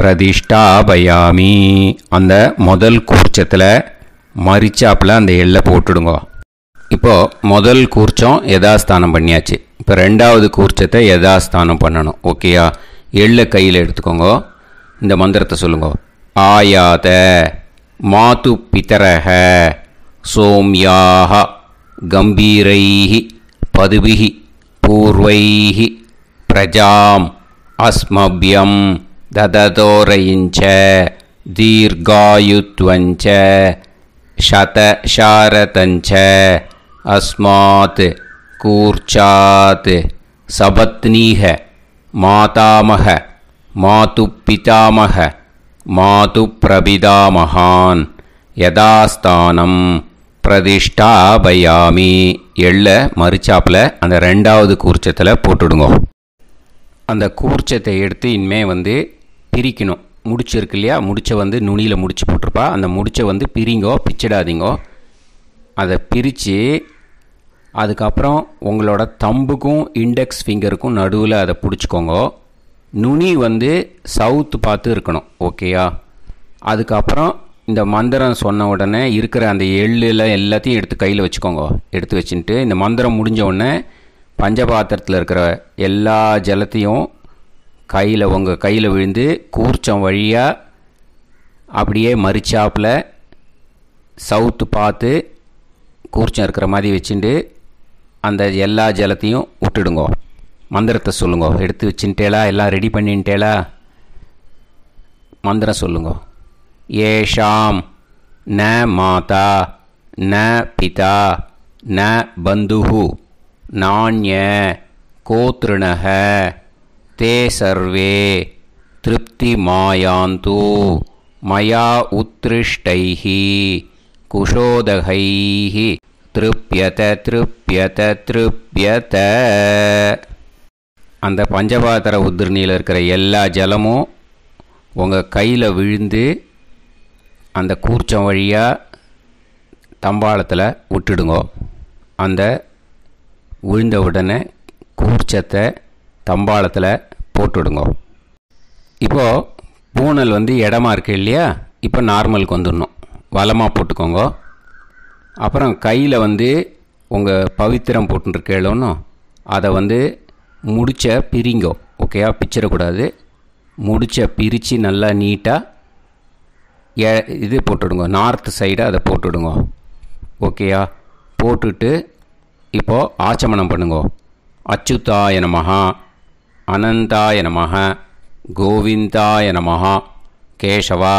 प्रतिष्ठापयामि। அந்த முதல் கூர்ச்சத்துல மரிச்சாப்ல அந்த எல்ல போட்டுடுங்க. இப்போ முதல் கூர்ச்சம் யதாஸ்தானம் பண்ணியாச்சு. இப்போ ரெண்டாவது கூர்ச்சத்தை யதாஸ்தானம் பண்ணணும். ஓகேயா, எள்ளை கையில் எடுத்துக்கோங்க. இந்த மந்திரத்தை சொல்லுங்க. ஆயாத மாது பிதரஹ சோம்யாஹ கம்பீரைஹி பதுபிஹி பூர்வைஹி பிரஜாம் அஸ்மபியம் தததோரையின்ச தீர்காயுத்வஞ்ச சதசாரதஞ்ச அஸ்மாத் कूर्चात् सबत्नीह मातामह मातुपितामह मातुप्रभिदामहान् यदास्थानं प्रतिष्ठापयामि। எள்ள மரிச்சாப்ல அந்த ரெண்டாவது கூர்ச்சத்தில் போட்டுடுங்க. அந்த கூர்ச்சத்தை எடுத்து இனிமே வந்து பிரிக்கணும். முடிச்சிருக்கு இல்லையா, முடிச்ச வந்து நுனியில் முடிச்சு போட்டிருப்பா. அந்த முடிச்ச வந்து பிரிங்கோ, பிச்சிடாதீங்கோ. அதை பிரித்து அதுக்கப்புறம் உங்களோட தம்புக்கும் இண்டெக்ஸ் ஃபிங்கருக்கும் நடுவில் அதை பிடிச்சிக்கோங்க. நுனி வந்து சவுத்து பார்த்து இருக்கணும். ஓகேயா, அதுக்கப்புறம் இந்த மந்திரம் சொன்ன உடனே இருக்கிற அந்த எள்ளில் எல்லாத்தையும் எடுத்து கையில் வச்சுக்கோங்க. எடுத்து வச்சுட்டு இந்த மந்திரம் முடிஞ்ச உடனே பஞ்சபாத்திரத்தில் இருக்கிற எல்லா ஜலத்தையும் கையில் உங்கள் கையில் விழுந்து கூர்ச்சம் வழியாக அப்படியே மரிச்சாப்பில் சவுத்து பார்த்து கூர்ச்சம் இருக்கிற மாதிரி வச்சுட்டு அந்த எல்லா ஜலத்தையும் விட்டுடுங்க. மந்திரத்தை சொல்லுங்க. எடுத்து வச்சுட்டேலா, எல்லாம் ரெடி பண்ணிட்டேலா. மந்திரம் சொல்லுங்க. ஏஷாம் ந மாதா ந பிதா ந பந்துஹு நாண்ய கோத்ருணஹ தே சர்வே திருப்தி மாயாந்து मया उत्तृष्टैः कुशोदघैः तृप्यत तृप्यत तृप्यत அந்த பஞ்சபாத்திர உதிர்ணியில் இருக்கிற எல்லா ஜலமும் உங்கள் கையில் விழுந்து அந்த கூர்ச்சம் வழியாக தம்பாளத்தில் விட்டுடுங்கோ. அந்த விழுந்த உடனே கூர்ச்சத்தை தம்பாளத்தில் போட்டுடுங்கோ. இப்போது பூனல் வந்து இடமா இருக்கு இல்லையா, இப்போ நார்மலுக்கு வந்துடணும், வலமாக போட்டுக்கோங்க. அப்புறம் கையில் வந்து உங்கள் பவித்திரம் போட்டுருக்கேளோன்னு அதை வந்து முடிச்ச பிரிங்கோ. ஓகேயா, பிச்சிடக்கூடாது, முடிச்ச பிரித்து நல்லா நீட்டாக ஏ இது போட்டுடுங்க, நார்த் சைடாக அதை போட்டுடுங்க. ஓகேயா, போட்டுட்டு இப்போது ஆச்சமனம் பண்ணுங்க. அச்சுதாய நமஹ, அனந்தாய நமஹ, கோவிந்தாய நமஹ, கேசவா,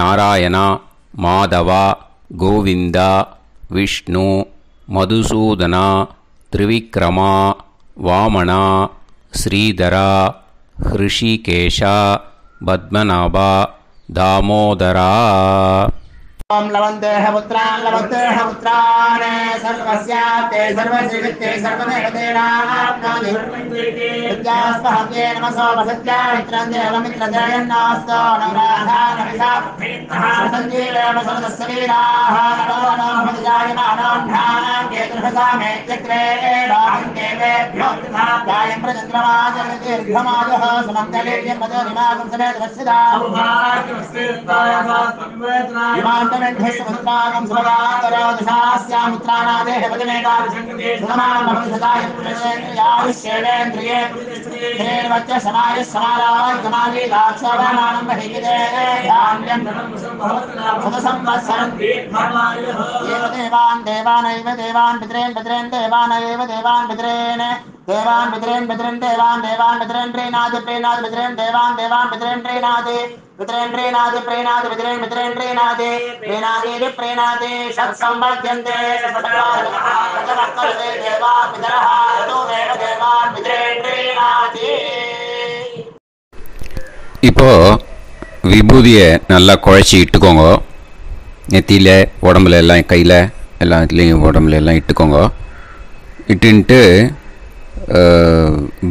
நாராயணா, மாதவா, கோவிந்தா, விஷ்ணு, மதுசூதனா, திரிவிக்ரமா, वामना, श्रीधरा, हृषिकेशा, पद्मनाभा, दामोदरा. ओम लवंते हवत्रान लवंते हवत्रान सर्वस्याते सर्वश्रीकृते सर्वदेवतेनाप्नादि हृन्मिते विद्यास्पहते नमसो वसत्यामित्रं देवमित्रजयन्नास्तो नवराधानविदाप्रितः सञ्जीलमसदस्सवीराः नरोनोपदिजायमानोन्धानं केतुर्हसामे चक्रेणान्देवेभ्योत्थादायं प्रचन्द्रमाजनदीर्घमाजः समन्तलेयं मदनिमागं समेतवस्यदा सौभाग्यमस्तेतायासात्मविवेचना ेषागं देवान् देवानैव देवान् पितरेन् पितरेन् देवानैव देवान् पितरेन् देवान् पितरेन् पितरेन् देवान् देवान् पितरेन् प्रेणादि प्रेणादि पितरेन् देवान् देवान् पितरेन् प्रेणादि पितरेन् प्रेणादि प्रेणादि पितरेन् पितरेन् प्रेणादि प्रेणादि प्रेणादि सत्संवर्ध्यन्ते सत्संवर्ध्यन्ते देवा पितरः ततो देव देवान् पितरेन् प्रेणादि. இப்போ விபூதியை நல்லா குழைச்சி இட்டுக்கோங்க, நெத்தியில், உடம்புல எல்லாம், கையில் எல்லாம், இதுலேயும் உடம்புல எல்லாம் இட்டுக்கோங்க. இட்டுன்ட்டு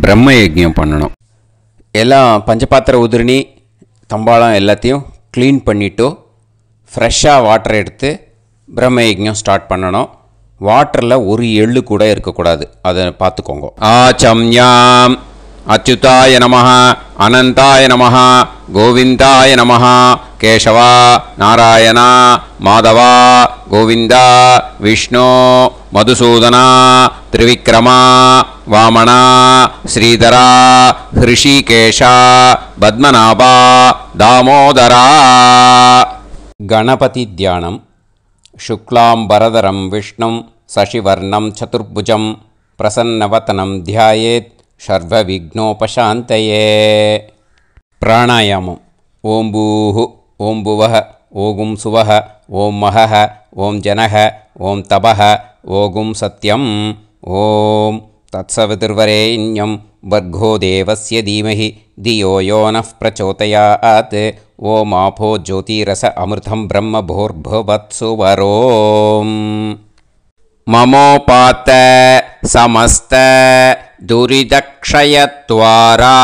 பிரம்ம யஜ்ஞம் பண்ணணும். எல்லாம் பஞ்சபாத்திர உதிரணி தம்பாளம் எல்லாத்தையும் க்ளீன் பண்ணிவிட்டு ஃப்ரெஷ்ஷாக வாட்டர் எடுத்து பிரம்ம யஜ்ஞம் ஸ்டார்ட் பண்ணணும். வாட்டரில் ஒரு எள்ளு கூட இருக்கக்கூடாது, அதை பார்த்துக்கோங்க. ஆச்சம்யாம் அச்சுதாய நமஹ, அனந்தாய நமஹ, கோவிந்தாய நமஹ, கேசவா, நாராயணா, மாதவா, கோவிந்தா, விஷ்ணு, மதுசூதனா, திரிவிக்ரமா, வாமனா, ஸ்ரீதரா, ஹிருஷிகேஷா, பத்மநாபா, தாமோதரா. கணபதி தியானம். சுக்லாம் பரதரம் விஷ்ணும் சசிவர்ணம் சதுர்புஜம் பிரசன்னவதனம் தியாயேத் சர்வவிக்னோபசாந்தயே. பிராணாயாமம். ஓம் பூஹு, ஓம் புவஹ, ஓகும் சுவஹ, ஓம் மஹஹ, ஓம் ஜனஹ, ஓம் தபஹ, ஓகும் சத்யம். ஓம் தத்சவிதுர்வரேண்யம் வர்கோ தேவஸ்ய தீமஹி தியோ யோ நஃப் பிரச்சோதயாத். ஓம் ஆபோ ஜோதிரஸ அமிர்தம் பிரம்ம போர்புவத் சுவரோம். மமோபாத்த சமஸ்த துரிதக்ஷயத்வாரா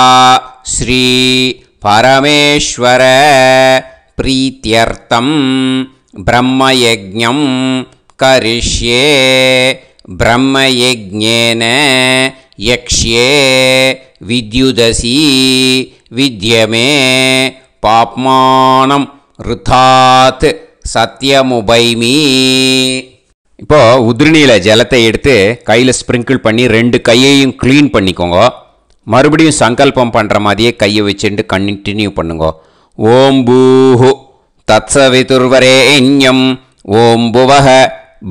ஸ்ரீ परमेश्वर प्रीत्यर्थं ब्रह्मयज्ञं करिष्ये. ब्रह्मयज्ञेन यक्ष्ये विद्युदसी विद्यमे पाप्मानं ऋथात् सत्यमुभैमी. இப்போ உதிரணியில ஜலத்தை எடுத்து கையில ஸ்ப்ரிங்கிள் பண்ணி ரெண்டு கையையும் க்ளீன் பண்ணிக்கோங்க. மறுபடியும் சங்கல்பம் பண்ணுற மாதிரியே கையை வச்சுட்டு கண்டினியூ பண்ணுங்க. ஓம் பூஹு தத்சவிதுர்வரேண்யம் ஓம் புவஹ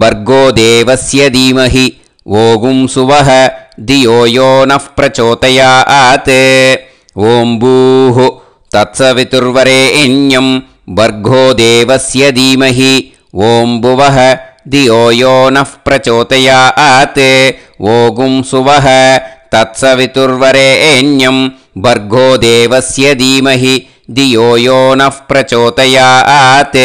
பர்கோ தேவஸ்ய தீமஹி ஓகும் சுவஹ தியோ யோ நஃப் பிரச்சோதயாத். ஓம் பூஹு தத்சவிதுர்வரேண்யம் பர்கோ தேவஸ்ய தீமஹி ஓம் புவஹ தியோ யோ நஃப் பிரச்சோதயாத். ஓகும் சுவஹ तत्सवितुर्वरेण्यं भर्गो देवस्य धीमहि धियो यो नः प्रचोदयात्।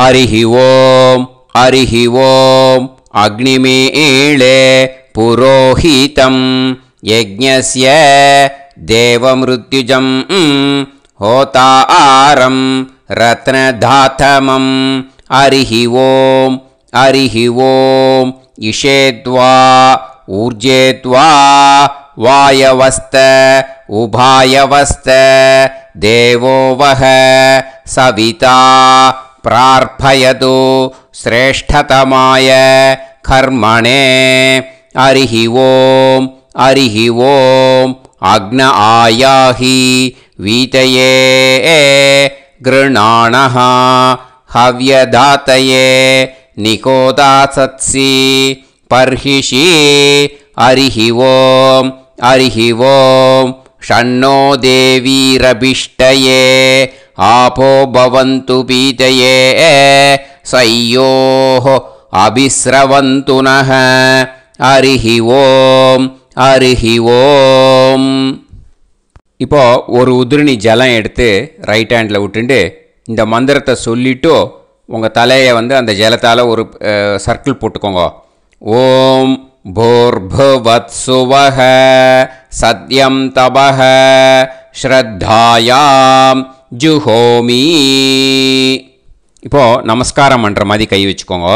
हरिः ओम हरिः ओम अग्निमीळे पुरोहितं यज्ञस्य देवमृत्युजं होतारं रत्नधातमं। हरिः ओम हरिः ओम इषेद्वा ऊर्जेद्वा वायवस्त उभायवस्त देवो वह सविता प्रार्पयतु श्रेष्ठतमाय कर्मणे। हरिः ओम हरिः ओम अग्न आयाहि वीतये गृणाणः हव्यधातये निकोदासत्सि पर्हिषि। हरिः ओम हरिः ओम षण्णो देवीरभिष्टये आपो भवन्तु पीतये सयोः अभिस्रवन्तु नः। हरिः ओम हरिः ओम। இப்போ ஒரு உதிரணி ஜலம் எடுத்து ரைட் ஹேண்டில் விட்டுண்டு இந்த மந்திரத்தை சொல்லிட்டு உங்கள் தலையை வந்து அந்த ஜலத்தால் ஒரு சர்க்கிள் போட்டுக்கோங்க. ஓம் भूर्भुवत्सुवः सत्यं तपः श्रद्धायां जुहोमि। இப்போ நமஸ்காரம் பண்ற மாதிரி கை வச்சுக்கோங்க.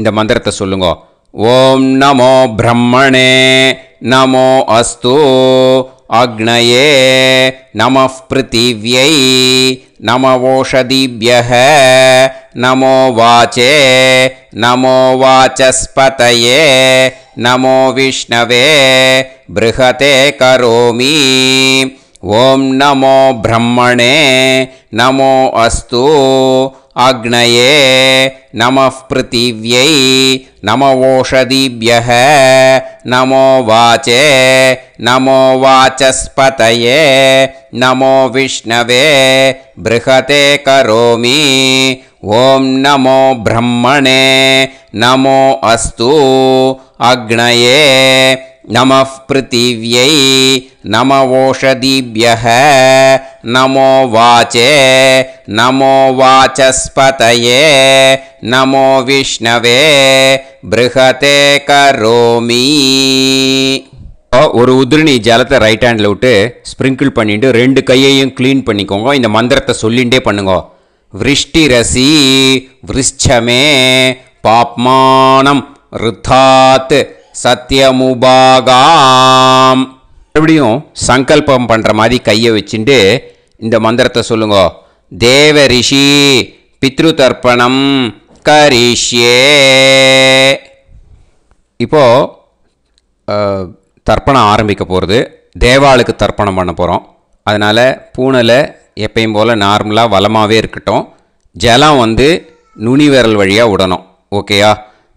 இந்த மந்திரத்தை சொல்லுங்க. ஓம் நமோ பிரம்மணே நமோ அஸ்து அக்னயே நமः பிருத்திவ்யை नमो ओषधिभ्यः नमो वाचे नमो वाचस्पतये नमो विष्णवे बृहते करोमि। ओम नमो ब्रह्मणे नमो अस्तु अग्नये नमः पृथिव्यै नमो ओषधिभ्यः नमो वाचे नमो वाचस्पतये नमो विष्णवे बृहते करोमि। ओम नमो ब्रह्मणे नमो अस्तु अग्नये नमः पृथिव्यै नमो ओषधिभ्यः नमो वाचे नमो वाचस्पतये नमो विष्णवे बृहते करोमि। ஒரு உதிரணி ஜலத்தை ரைட் ஹேண்டில் விட்டு ஸ்ப்ரிங்கிள் பண்ணிட்டு ரெண்டு கையையும் க்ளீன் பண்ணிக்கோங்க. இந்த மந்திரத்தை சொல்லிகிட்டே பண்ணுங்க. விருஷ்டி ரசி விருஷ்சமே பாப்மானம் ருத்தாத் சத்யமுபாகாம். மறுபடியும் சங்கல்பம் பண்ணுற மாதிரி கையை வச்சுட்டு இந்த மந்திரத்தை சொல்லுங்க. தேவ ரிஷி பித்ரு தர்ப்பணம் கரிஷ்யே. இப்போது தர்ப்பணம் ஆரம்பிக்க போகிறது. தேவாளுக்கு தர்ப்பணம் பண்ண போகிறோம். அதனால் பூனலை எப்பயும் போல் நார்மலாக வளமாகவே இருக்கட்டும். ஜலம் வந்து நுனி விரல் வழியாக விடணும். ஓகேயா?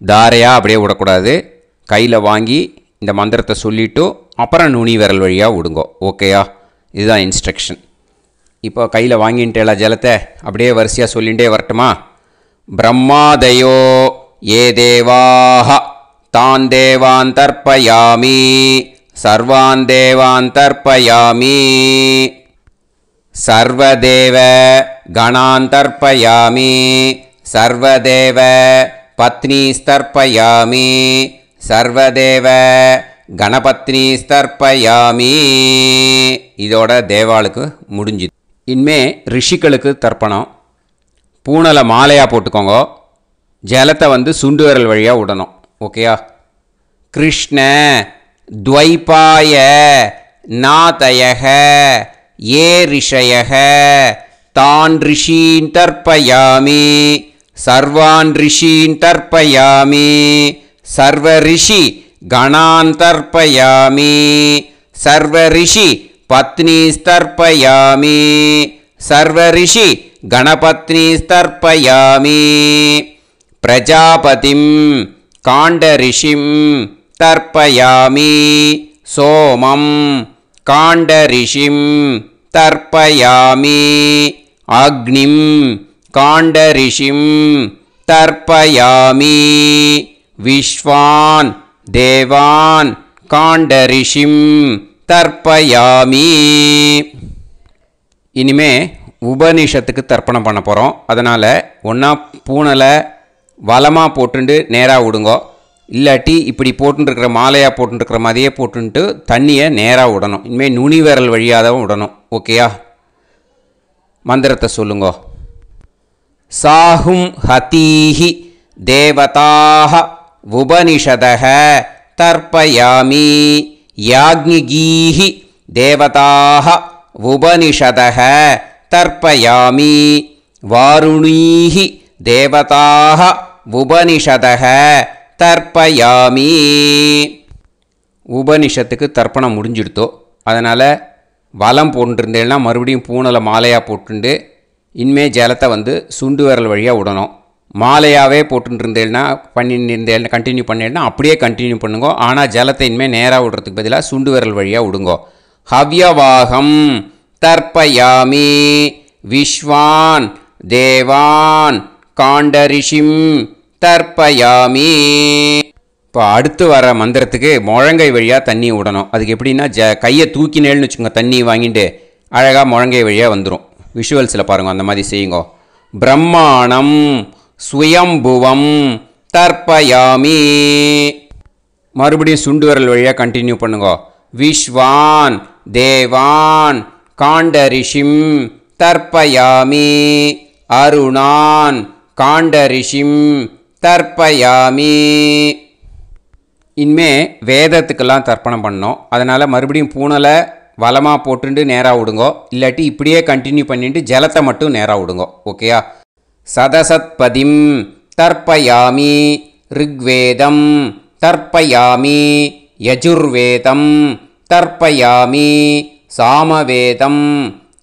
தாரையாக அப்படியே விடக்கூடாது. கையில் வாங்கி இந்த மந்திரத்தை சொல்லிவிட்டு அப்புறம் நுனி விரல் வழியாக விடுங்கோ. ஓகேயா? இதுதான் இன்ஸ்ட்ரக்ஷன். இப்போ கையில் வாங்கின்ட்டு எல்லா ஜலத்தை அப்படியே வரிசையாக சொல்லிகிட்டே வரட்டுமா? பிரம்மாதயோ ஏ தேவாஹ तान् देवान् तर्पयामि सर्वान् देवान् तर्पयामि सर्वदेव गणान् तर्पयामि सर्वदेव पत्नीस्तर्पयामि सर्वदेव गणपत्नीस्तर्पयामि. இதோட தேவாளுக்கு முடிஞ்சிது. இனிமே ரிஷிகளுக்கு தர்ப்பணம். பூனலை மாலையாக போட்டுக்கோங்க. ஜலத்தை வந்து சுண்டு விரல் வழியாக விடணும். ஓகேயா? கிருஷ்ண துவைபாய நாதயக ஏ ரிஷயக தான் ரிஷீன் தர்ப்பயாமி சர்வான் ரிஷீன் தர்ப்பயாமி சர்வ ரிஷி கணான் தர்ப்பயாமி சர்வ ரிஷி பத்னீஸ்தர்ப்பயாமி சர்வ ரிஷி கணபத்னீஸ்தர்ப்பயாமி பிரஜாபதிம் कांड ऋषिं तर्पयामि सोमं कांड ऋषिं तर्पयामि अग्निं कांड ऋषिं तर्पयामि विश्वान् देवान् कांड ऋषिं तर्पयामि. இனிமே உபநிஷத்துக்கு தர்ப்பணம் பண்ண போகிறோம். அதனால் ஒன்றா பூனலை வலமாக போட்டுண்டு நேராக விடுங்கோ, இல்லாட்டி இப்படி போட்டுருக்கிற மாலையாக போட்டுருக்கிற மாதிரியே போட்டுன்ட்டு தண்ணியை நேராக விடணும். இனிமேல் நுனி விரல் வழியாக தான் விடணும். ஓகேயா? மந்திரத்தை சொல்லுங்கோ. சாஹும் ஹதீஹி தேவதாக உபனிஷதக தர்ப்பயாமி யாக்ஞிகீஹி தேவதாக உபனிஷதக தர்ப்பயாமி வாருணீஹி தேவதாக உபனிஷதக தர்ப்பயாமி. உபனிஷத்துக்கு தர்ப்பணம் முடிஞ்சிடுத்தோ, அதனால் வலம் போட்டுருந்தேன்னா மறுபடியும் பூனலை மாலையாக போட்டுண்டு இனிமேல் ஜலத்தை வந்து சுண்டு விரல் வழியாக விடணும். மாலையாகவே போட்டுருந்தேன்னா பண்ணிருந்தேன் கண்டினியூ பண்ணேன்னா அப்படியே கண்டினியூ பண்ணுங்க. ஆனால் ஜலத்தை இனிமேல் நேராக விடுறதுக்கு பதிலாக சுண்டு விரல் வழியாக விடுங்கோ. ஹவ்யவாகம் தர்ப்பயாமி விஸ்வான் தேவான் காண்டரிஷிம் தர்ப்பயாமி. இப்போ அடுத்து வர மந்திரத்துக்கு முழங்கை வழியாக தண்ணி விடணும். அதுக்கு எப்படின்னா ஜ கையை தூக்கினேன்னு வச்சுக்கோங்க, தண்ணி வாங்கிட்டு அழகாக முழங்கை வழியாக வந்துடும். விஷுவல்ஸில் பாருங்கள், அந்த மாதிரி செய்யுங்க. பிரம்மாணம் சுயம்புவம் தர்ப்பயாமி. மறுபடியும் சுண்டு விரல் வழியாக கண்டினியூ பண்ணுங்க. விஸ்வான் தேவான் காண்டரிஷிம் தர்ப்பயாமி அருணான் காண்டரிஷிம் தர்ப்பயாமி. இனிமேல் வேதத்துக்கெல்லாம் தர்ப்பணம் பண்ணோம். அதனால் மறுபடியும் பூனலை வலமாக போட்டுட்டு நேராக விடுங்கோ, இல்லாட்டி இப்படியே கண்டினியூ பண்ணிட்டு ஜலத்தை மட்டும் நேராக விடுங்கோ. ஓகேயா? சதசத்பதிம் தர்ப்பயாமி ரிக்வேதம் தர்ப்பயாமி யஜுர்வேதம் தர்ப்பயாமி சாமவேதம்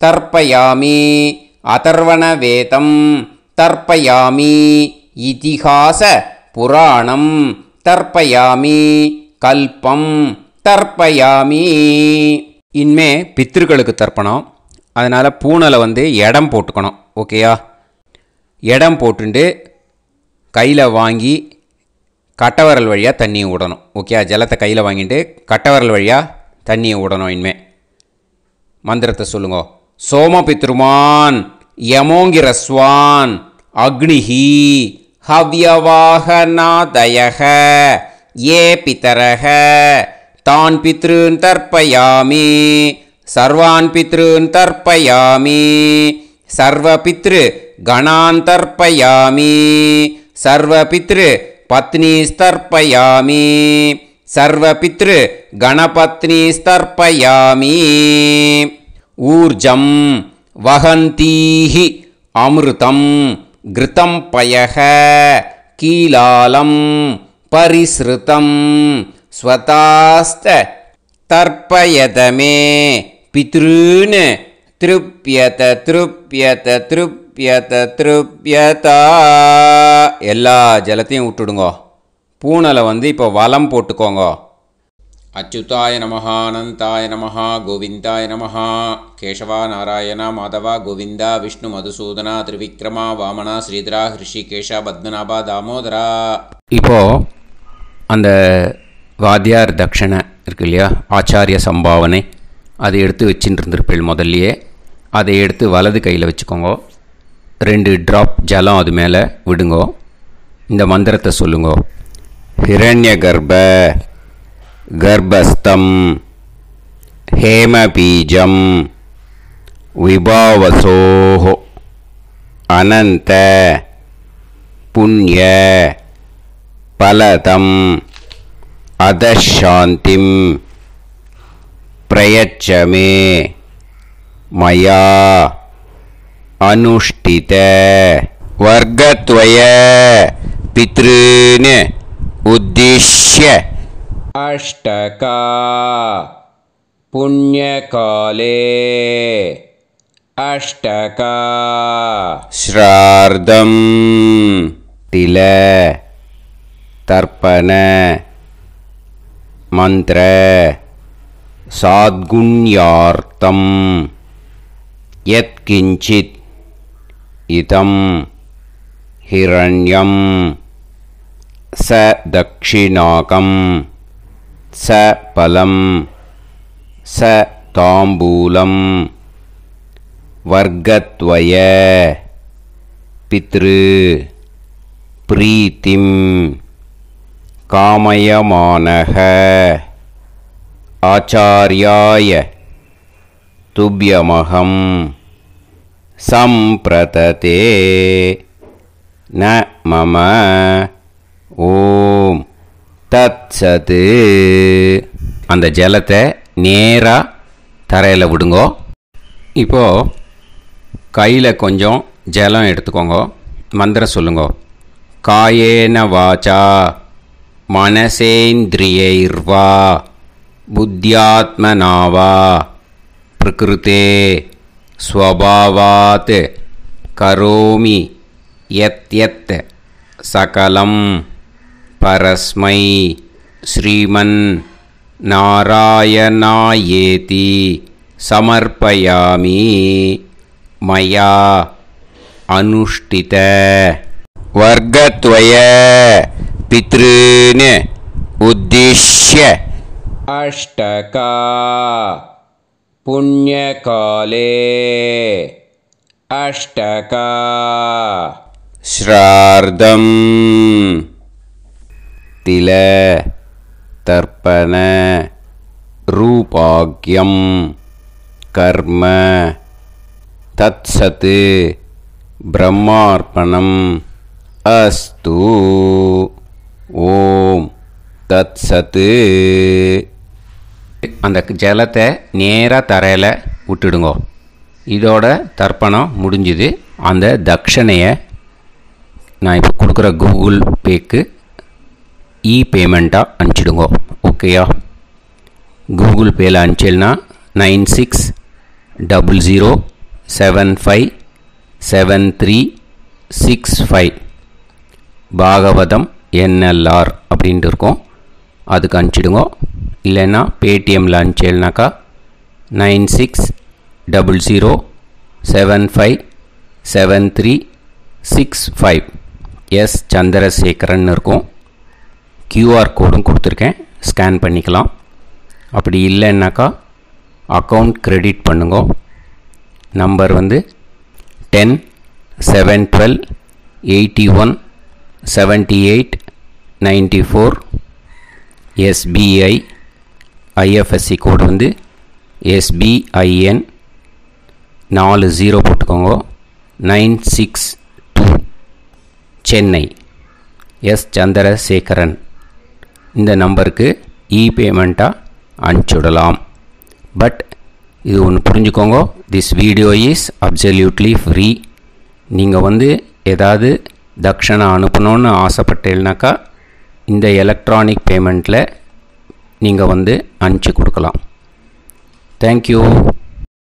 தர்ப்பயாமி அதர்வணவேதம் தர்ப்பயாமி இதிஹாச புராணம் தர்ப்பயாமி கல்பம் தர்ப்பயாமி. இனிமே பித்திருக்களுக்கு தர்ப்பணம். அதனால் பூனலை வந்து இடம் போட்டுக்கணும். ஓகேயா? இடம் போட்டுண்டு கையில் வாங்கி கட்டவரல் வழியாக தண்ணியை விடணும். ஓகேயா? ஜலத்தை கையில் வாங்கிட்டு கட்டவரல் வழியாக தண்ணியை விடணும். இனிமே மந்திரத்தை சொல்லுங்க. சோமபித்ருமான் யமோங்கிரஸ்வான் அக்னிஹி ஹவ்யவாகநாதயஹ ஏ பிதரஹ தான் பித்ருன் தர்ப்பயாமி சர்வான் பித்ருன் தர்ப்பயாமி சர்வ பித்ரு கணான் தர்ப்பயாமி சர்வ பித்ரு பத்னீஸ்தர்ப்பயாமி சர்வ பித்ரு கணபத்னீஸ்தர்ப்பயாமி. ஊர்ஜம் வஹந்தீஹி அமிர்தம் கிருதம் பயஹ கீலாலம் பரிஸ்ருதம் ஸ்வதாஸ்த தர்ப்பயதமே பித்ருன் திருப்யத திருப்யத திருப்யத திருப்யதா. எல்லா ஜலத்தையும் விட்டுடுங்க. பூனலை வந்து இப்போ வலம் போட்டுக்கோங்க. அச்சுதாய நமஹா அனந்தாய நமஹா கோவிந்தாய நமஹா கேசவா நாராயணா மாதவா கோவிந்தா விஷ்ணு மதுசூதனா திரிவிக்ரமா வாமனா ஸ்ரீதரா ஹிருஷிகேஷா பத்மநாபா தாமோதரா. இப்போது அந்த வாத்தியார் தட்சணை இருக்கு இல்லையா, ஆச்சாரிய சம்பாவனை, அதை எடுத்து வச்சுட்டு இருந்திருப்பேள் முதல்லையே. அதை எடுத்து வலது கையில் வச்சுக்கோங்க. ரெண்டு ட்ராப் ஜலம் அது மேலே விடுங்கோ. இந்த மந்திரத்தை சொல்லுங்கோ. ஹிரண்ய கர்ப்ப கர்ப்பஸ்தம் ஹேமபீஜம் விபாவசோஹ அனந்த புண்ய பலதம் அதசாந்திம் பிரயச்சமே மயா அனுஷ்டித வர்க்கத்வய பித்ருன் உத்திஷ்ய அஷ்டகா புண்யகாலே அஷ்டகா ஸ்ரார்தம் தில தர்ப்பண மந்திர சாத்குண்யார்த்தம் யத்கிஞ்சித் இதம் ஹிரண்யம் ச தக்ஷிணாகம் ச பலம் ச தாம்பூலம் वर्गत्वय पितृ प्रीतिम कामयमानः आचार्याय तुभ्यमहं संप्रतते न मम ओम तत्सत् अंद जलते नेरा तरैल विडुंगो इप्पो कैयिल कोंजम जलम एडुत्तुकोंगो मंदिरम सोल्लुंगो कायेन वाचा मनसेन्द्रियैर्वा बुद्ध्यात्मना वा प्रकृते स्वभावात् करोमि यत् सकलं परस्मै श्रीमन् नारायणायेति समर्पयामि मया अनुष्ठित वर्गत्वय पितृन् उद्दिश्य अष्टका पुण्यकाले अष्टका श्रार्धं तिल तर्पण रूपाग्यं कर्म तत्सत् ब्रह्मार्पणम् अस्तु ओम तत्सत् अंद जलते नेरा तरैल विट्टिडुंगो इदोड तर्पणम मुडिंजुदु अंद दक्षिणय ना इप्पो कुडुक्कुर गूगल पे क्कु ई पेमेंटा अंजिडुंगो ओकेया गूगल पे ला अंजिलना nine six double zero seven five seven three six five Bhagavatam NLR அப்படினு இருக்கும் அதுக்கு அனுப்பிடுங்க இல்லனா Paytm ல அனுப்பிச்சேல்னாக்கா nine six zero zero seven five seven three six five S Chandrasekaran இருக்கும் Q R கோடும் கொடுத்திருக்கேன் ஸ்கேன் பண்ணிக்கலாம் அப்படி இல்லன்னாக்கா அக்கவுண்ட் கிரெடிட் பண்ணுங்க நம்பர் வந்து ten seven twelve eighty one seventy eight ninety four S B I I F S C code வந்து S B I N four zero போட்டுக்கோங்க nine six two Chennai S Chandrasekaran இந்த நம்பருக்கு இ பேமெண்டா அனுப்பிடலாம் பட் இது ஒன்று புரிஞ்சுக்கோங்க this video is absolutely free நீங்கள் வந்து ஏதாவது தட்சணை அனுப்பணும்னு ஆசைப்பட்டேன்னாக்கா இந்த எலக்ட்ரானிக் பேமெண்ட்டில் நீங்கள் வந்து அனுப்பிச்சி கொடுக்கலாம் தேங்க்யூ